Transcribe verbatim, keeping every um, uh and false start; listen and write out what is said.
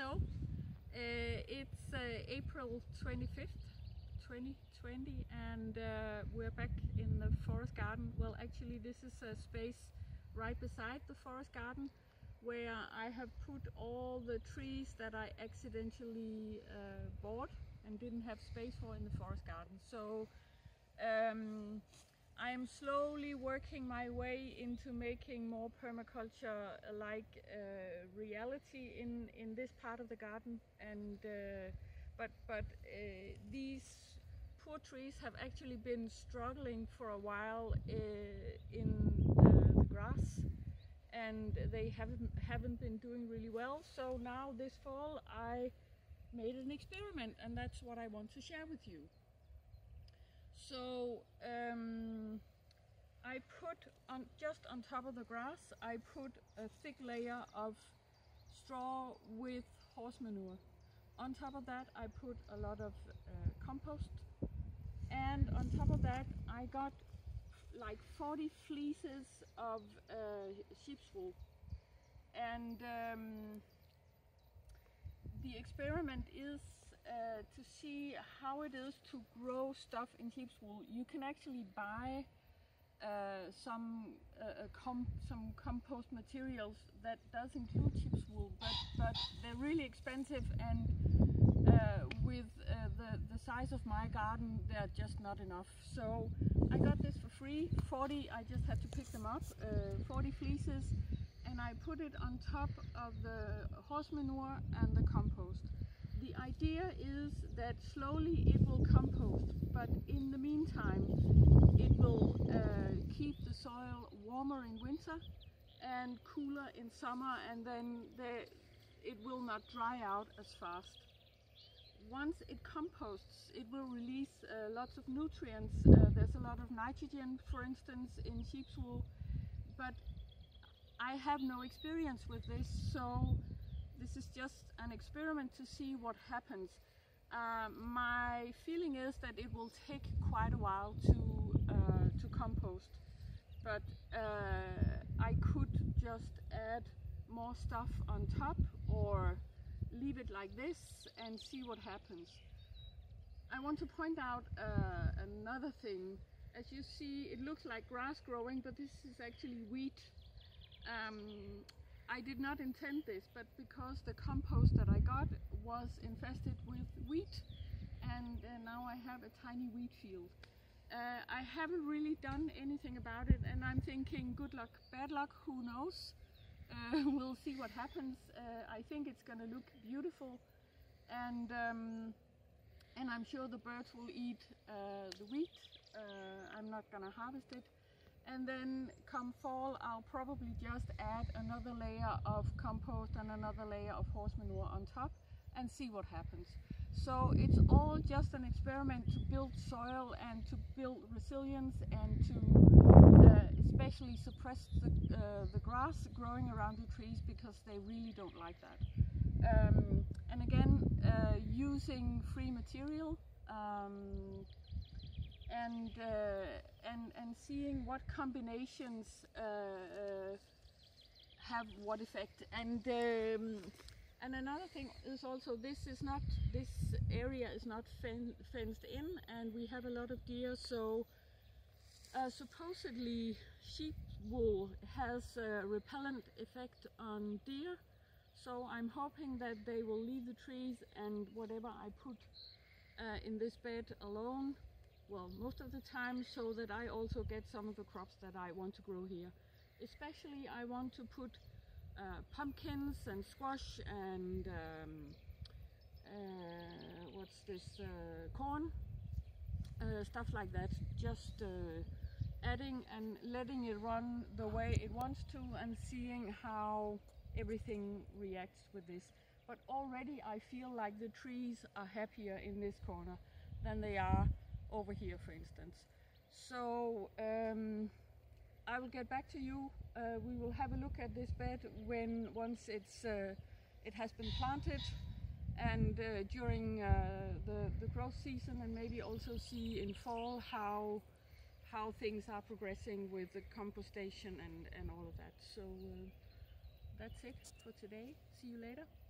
Hello, uh, it's uh, April twenty-fifth, twenty twenty, and uh, we're back in the forest garden. Well, actually this is a space right beside the forest garden where I have put all the trees that I accidentally uh, bought and didn't have space for in the forest garden. So um, I am slowly working my way into making more permaculture-like uh, reality in in this part of the garden. And uh, but but uh, these poor trees have actually been struggling for a while uh, in uh, the grass, and they haven't haven't been doing really well. So now this fall I made an experiment, and that's what I want to share with you. So um, I put on just on top of the grass, I put a thick layer of straw with horse manure. On top of that I put a lot of uh, compost, and on top of that I got like forty fleeces of uh, sheep's wool. And um, the experiment is Uh, to see how it is to grow stuff in sheep's wool. You can actually buy uh, some uh, com some compost materials that does include sheep's wool, but, but they're really expensive, and uh, with uh, the, the size of my garden they're just not enough. So I got this for free, forty, I just had to pick them up, uh, forty fleeces, and I put it on top of the horse manure and the compost. The idea is that slowly it will compost, but in the meantime it will uh, keep the soil warmer in winter and cooler in summer, and then the, it will not dry out as fast. Once it composts, it will release uh, lots of nutrients. Uh, there's a lot of nitrogen, for instance, in sheep's wool, but I have no experience with this, so this is just an experiment to see what happens. Uh, my feeling is that it will take quite a while to, uh, to compost, but uh, I could just add more stuff on top or leave it like this and see what happens. I want to point out uh, another thing. As you see, it looks like grass growing, but this is actually wheat. Um, I did not intend this, but because the compost that I got was infested with wheat, and uh, now I have a tiny wheat field. Uh, I haven't really done anything about it, and I'm thinking good luck, bad luck, who knows? Uh, we'll see what happens. Uh, I think it's gonna look beautiful, and um, and I'm sure the birds will eat uh, the wheat. Uh, I'm not gonna harvest it. And then come fall I'll probably just add another layer of compost and another layer of horse manure on top and see what happens. So it's all just an experiment to build soil and to build resilience and to uh, especially suppress the, uh, the grass growing around the trees, because they really don't like that. Um, and again, uh, using free material, um, And, uh, and and seeing what combinations uh, uh, have what effect. And um, and another thing is also, this is not this area is not fen fenced in, and we have a lot of deer. So uh, supposedly sheep wool has a repellent effect on deer. So I'm hoping that they will leave the trees, and whatever I put uh, in this bed alone, well, most of the time, so that I also get some of the crops that I want to grow here. Especially I want to put uh, pumpkins and squash and um, uh, what's this, uh, corn, uh, stuff like that. Just uh, adding and letting it run the way it wants to and seeing how everything reacts with this. But already I feel like the trees are happier in this corner than they are over here, for instance. So um, I will get back to you. Uh, we will have a look at this bed when once it's uh, it has been planted, and uh, during uh, the, the growth season, and maybe also see in fall how how things are progressing with the compostation and, and all of that. So uh, that's it for today. See you later.